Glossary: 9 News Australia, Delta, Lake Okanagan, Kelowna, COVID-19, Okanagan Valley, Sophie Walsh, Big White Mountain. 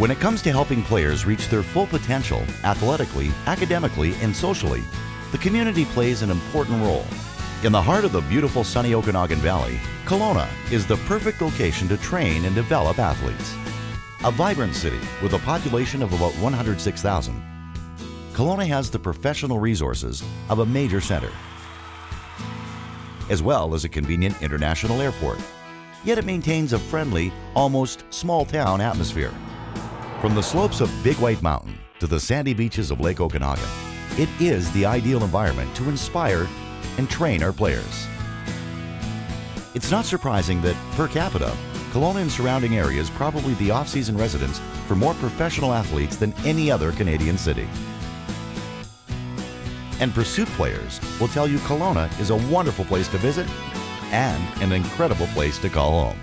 When it comes to helping players reach their full potential athletically, academically, and socially, the community plays an important role. In the heart of the beautiful sunny Okanagan Valley, Kelowna is the perfect location to train and develop athletes. A vibrant city with a population of about 106,000, Kelowna has the professional resources of a major center, as well as a convenient international airport. Yet it maintains a friendly, almost small-town atmosphere. From the slopes of Big White Mountain to the sandy beaches of Lake Okanagan, it is the ideal environment to inspire and train our players. It's not surprising that, per capita, Kelowna and surrounding area is probably the off-season residence for more professional athletes than any other Canadian city. And Pursuit players will tell you Kelowna is a wonderful place to visit and an incredible place to call home.